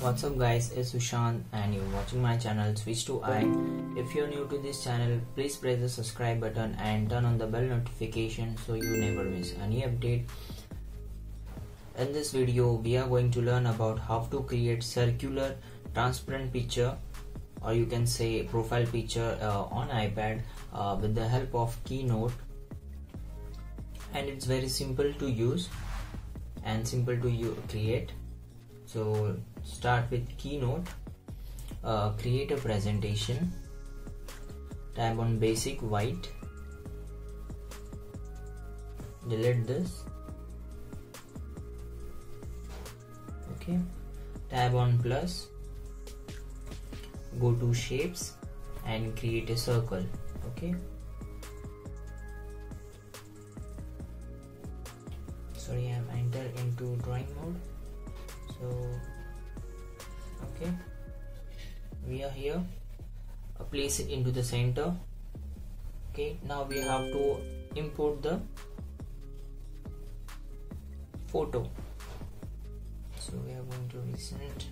What's up guys, it's Sushant and you're watching my channel Switch2i. If you're new to this channel, please press the subscribe button and turn on the bell notification so you never miss any update. In this video, we are going to learn about how to create circular transparent picture, or you can say profile picture on iPad with the help of Keynote. And it's very simple to use and simple to create. So start with Keynote, create a presentation, tap on basic white, delete this, okay, tap on plus, go to shapes and create a circle, okay. Sorry, I have entered into drawing mode. So okay, we are here, place it into the center. Okay, now we have to import the photo, so we are going to recent.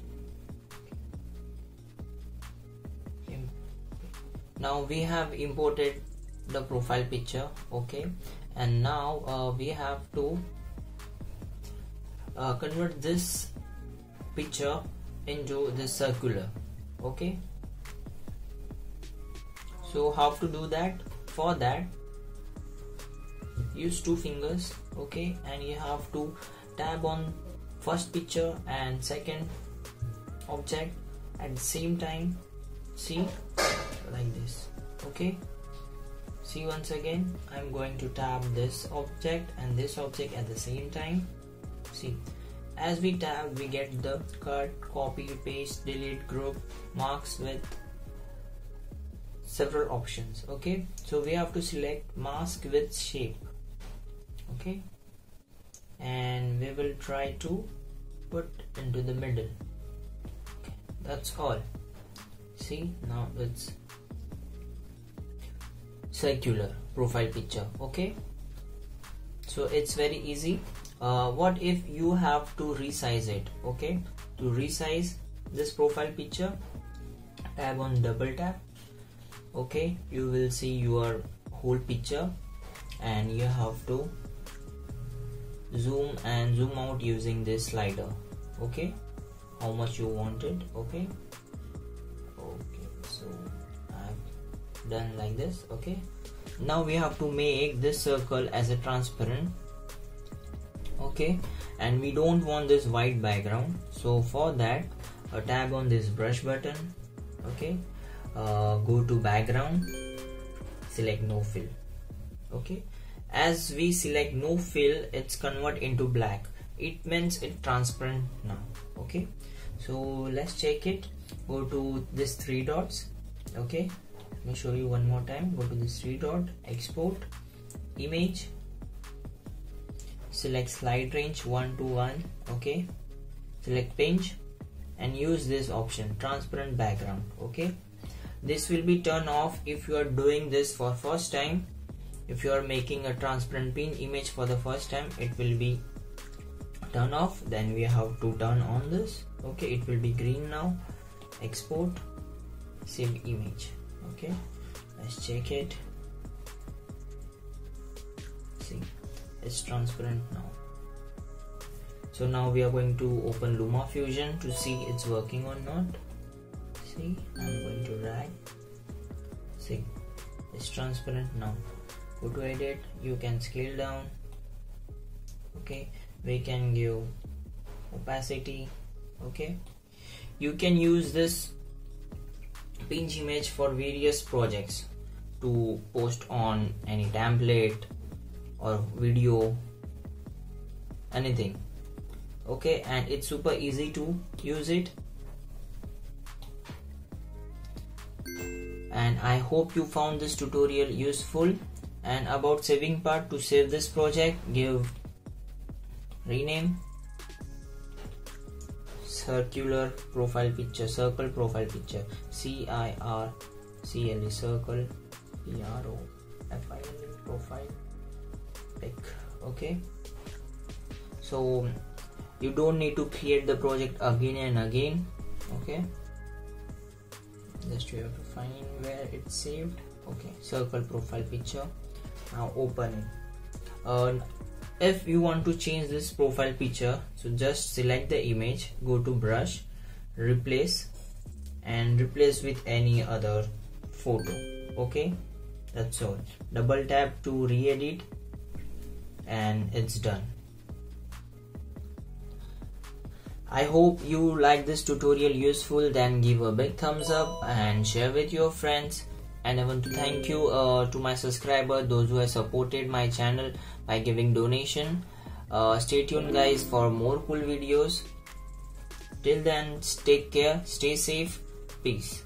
Now we have imported the profile picture, okay, and now we have to convert this picture into the circular, okay. So how to do that? For that, use two fingers, okay, and you have to tap on first picture and second object at the same time, see, like this, okay. See, once again I'm going to tap this object and this object at the same time. See, as we tab, we get the cut, copy, paste, delete, group, marks with several options, okay. So we have to select mask with shape, okay, and we will try to put into the middle, okay. That's all. See, now it's circular profile picture, okay. So it's very easy. What if you have to resize it, okay? To resize this profile picture, tap on double tap, okay, you will see your whole picture and you have to zoom and zoom out using this slider, okay, how much you want it, okay. Okay, so I've done like this, okay. Now we have to make this circle as a transparent, okay, and we don't want this white background. So for that, tap on this brush button, okay, go to background, select no fill, okay. As we select no fill, it's convert into black, it means it's transparent now, okay. So let's check it. Go to this three dots, okay, let me show you one more time. Go to this three dot, export image, select slide range 1 to 1, okay, select pinch and use this option transparent background, okay. This will be turned off if you are doing this for first time. If you are making a transparent pin image for the first time, it will be turned off. Then we have to turn on this, okay, it will be green now. Export, save image, okay, let's check it. See, it's transparent now. So now we are going to open Luma Fusion to see it's working or not. See, I'm going to drag. See, it's transparent now. Go to edit, you can scale down, okay, we can give opacity, okay. You can use this PNG image for various projects, to post on any template or video, anything, okay, and it's super easy to use it. And I hope you found this tutorial useful. And about saving part, to save this project, give rename circular profile picture, circle profile picture, CIRCLE circle, PROFILE profile, okay. So You don't need to create the project again and again. Okay, just you have to find where it's saved. Okay, circle profile picture. Now open it. If you want to change this profile picture, so just select the image, go to brush, replace, and replace with any other photo. Okay, that's all. Double tap to re-edit, and it's done. I hope you like this tutorial useful. Then give a big thumbs up and share with your friends. And I want to thank you to my subscriber, those who have supported my channel by giving donation. Stay tuned guys for more cool videos. Till then, take care, stay safe, peace.